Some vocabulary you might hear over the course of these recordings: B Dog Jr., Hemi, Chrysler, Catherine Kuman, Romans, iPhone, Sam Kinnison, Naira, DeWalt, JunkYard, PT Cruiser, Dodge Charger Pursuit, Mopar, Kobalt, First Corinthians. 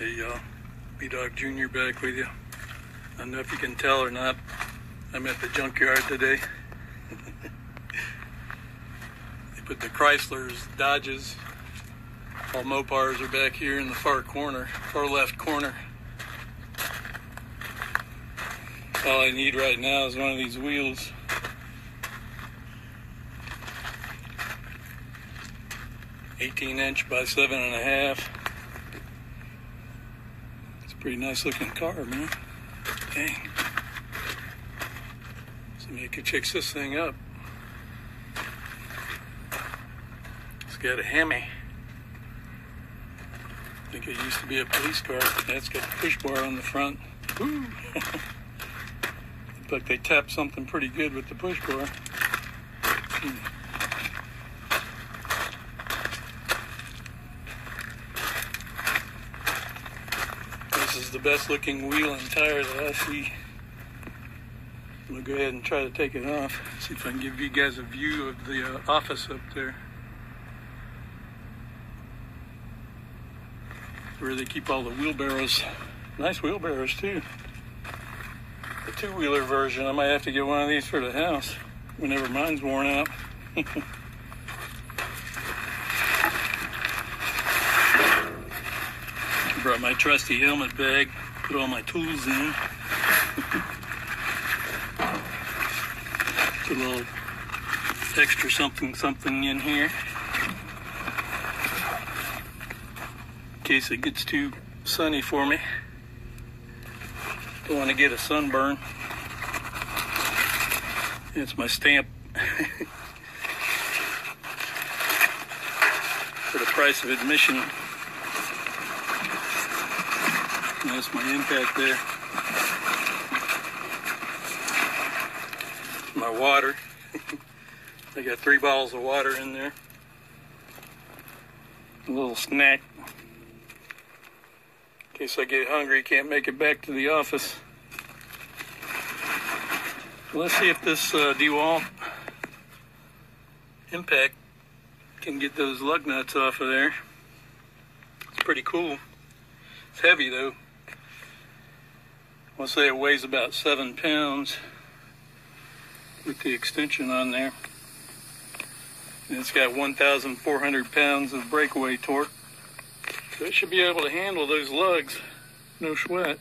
the B Dog Jr. back with you. I don't know if you can tell or not, I'm at the junkyard today. They put the Chryslers, Dodges, all Mopars are back here in the far corner, far left corner. All I need right now is one of these wheels. "18" by 7.5". It's a pretty nice looking car, man. Dang. Somebody could fix this thing up. It's got a Hemi. I think it used to be a police car. That's got a push bar on the front. Woo! Looks like they tapped something pretty good with the push bar. This is the best looking wheel and tire that I see. I'm going to go ahead and try to take it off. See if I can give you guys a view of the office up there, where they keep all the wheelbarrows. Nice wheelbarrows too. The two-wheeler version. I might have to get one of these for the house whenever mine's worn out. I brought my trusty helmet bag, put all my tools in. Put a little extra something in here in case it gets too sunny for me. Don't want to get a sunburn. It's my stamp. For the price of admission. That's my impact there. My water. I got 3 bottles of water in there. A little snack. In case I get hungry, can't make it back to the office. Let's see if this DeWalt impact can get those lug nuts off of there. It's pretty cool. It's heavy though. I'll say it weighs about 7 pounds with the extension on there. And it's got 1,400 pounds of breakaway torque. So it should be able to handle those lugs, no sweat.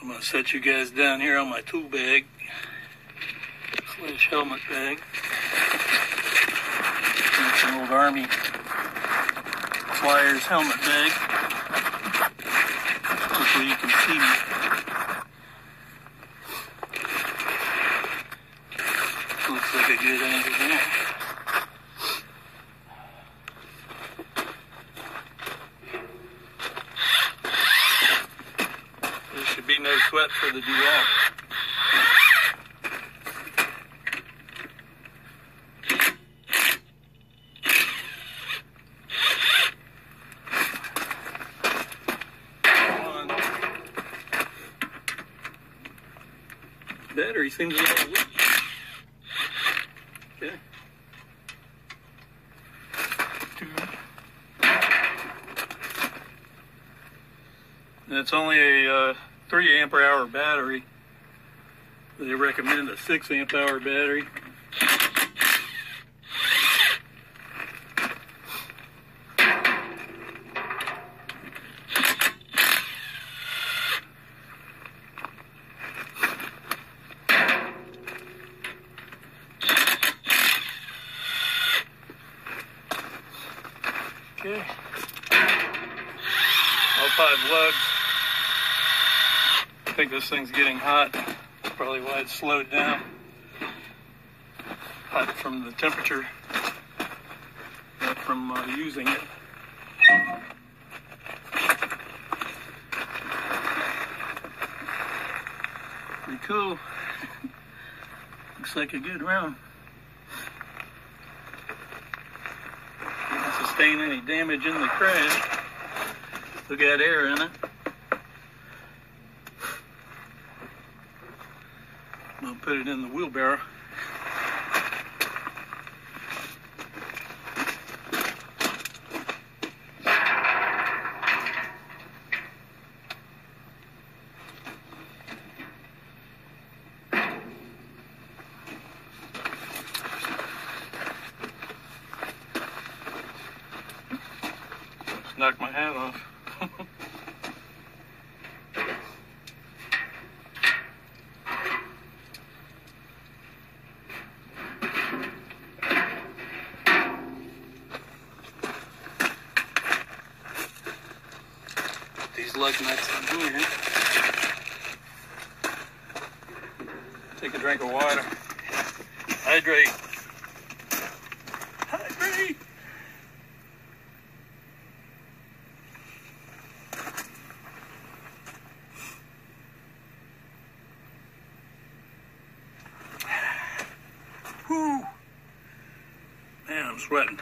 I'm gonna set you guys down here on my tool bag, / helmet bag. That's an old Army Flyers helmet bag. Hopefully you can see me. Looks like a good angle there. There should be no sweat for the DeWalt. Battery seems a little weak. Okay. 2. And it's only a 3 amp-hour battery. They recommend a 6 amp-hour battery. Okay. All 5 lugs. I think this thing's getting hot. That's probably why it's slowed down. Hot from the temperature, not from using it. Pretty cool. Looks like a good round. Sustain any damage in the crash. Still got air in it. I'll put it in the wheelbarrow. knocked my hat off. Put these lug nuts in here. Take a drink of water. Hydrate. Hydrate! Whoo! Man, I'm sweating.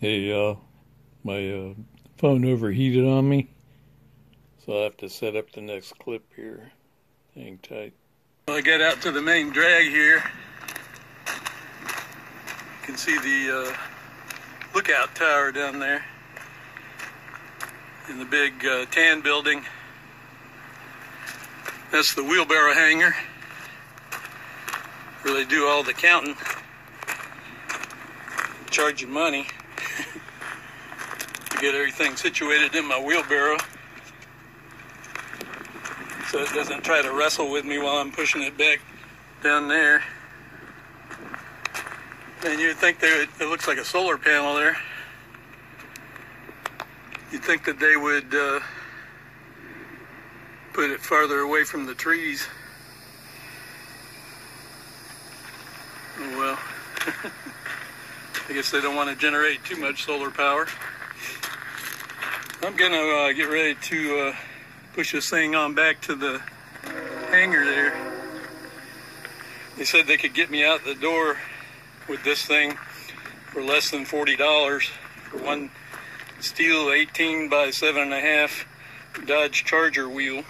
Hey, my phone overheated on me, so I have to set up the next clip here. Hang tight. Well, I got out to the main drag here. You can see the lookout tower down there in the big tan building. That's the wheelbarrow hangar where they do all the counting, charging money. Get everything situated in my wheelbarrow so it doesn't try to wrestle with me while I'm pushing it back down there. And you'd think there, it looks like a solar panel there. You'd think that they would put it farther away from the trees. Oh well. I guess they don't want to generate too much solar power. I'm gonna get ready to push this thing on back to the hangar there. They said they could get me out the door with this thing for less than $40 for one steel 18 by 7.5 Dodge Charger wheel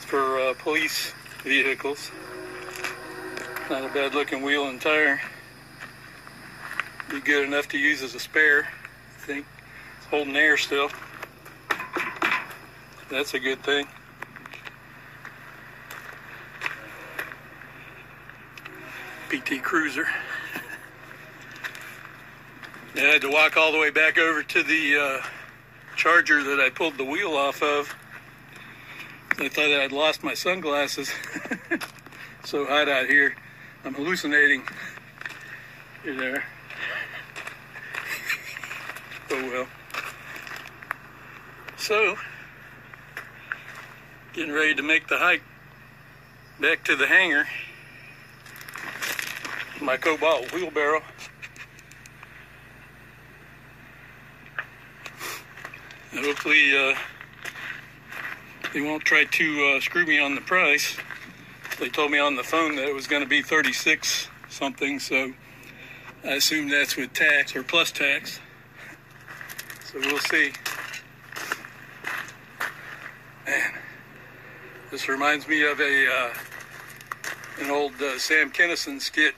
for police vehicles. Not a bad looking wheel and tire. Be good enough to use as a spare, I think. Holding air still. That's a good thing. PT Cruiser. I had to walk all the way back over to the charger that I pulled the wheel off of. I thought I'd lost my sunglasses. So hot out here. I'm hallucinating. You're there. Oh well. So, getting ready to make the hike back to the hangar. My Kobalt wheelbarrow. And hopefully they won't try to screw me on the price. They told me on the phone that it was going to be 36 something, so I assume that's with tax or plus tax. So we'll see. Man, this reminds me of an old Sam Kinnison skit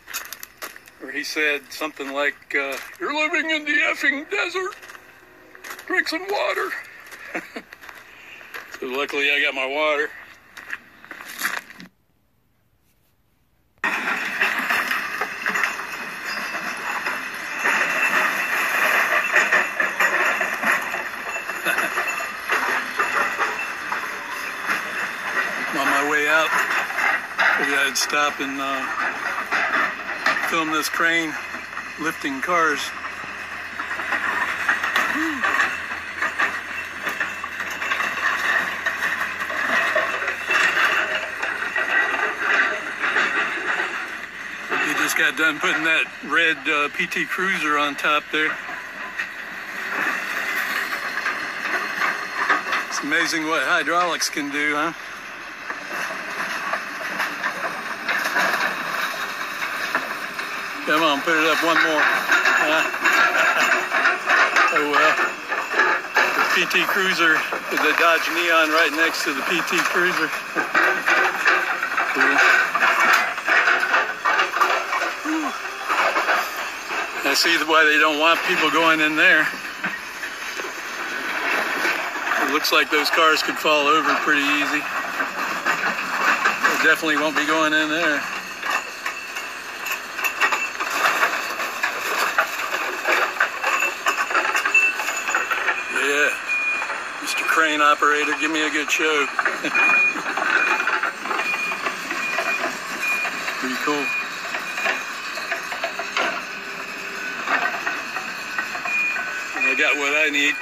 where he said something like, "You're living in the effing desert. Drink some water." So luckily, I got my water. I'd stop and film this crane lifting cars. He just got done putting that red PT Cruiser on top there. It's amazing what hydraulics can do, huh? Come on, put it up one more. Oh well. The PT Cruiser, the Dodge Neon right next to the PT Cruiser. I see why they don't want people going in there. It looks like those cars could fall over pretty easy. It definitely won't be going in there. Yeah. Mr. Crane Operator, give me a good show. Pretty cool. I got what I need.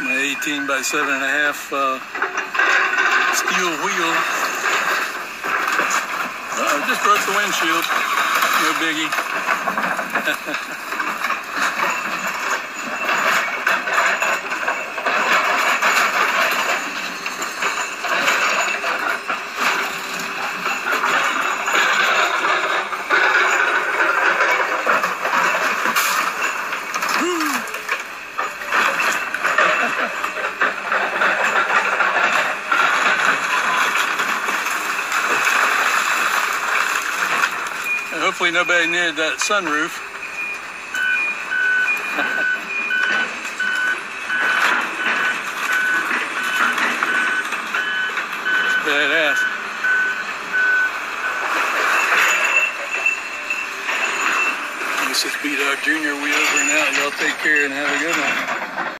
My 18 by 7.5 steel wheel. Uh-oh, just broke the windshield. No biggie. Hopefully nobody needed that sunroof. It's badass. This is B Dog Jr. We over and out. Y'all take care and have a good one.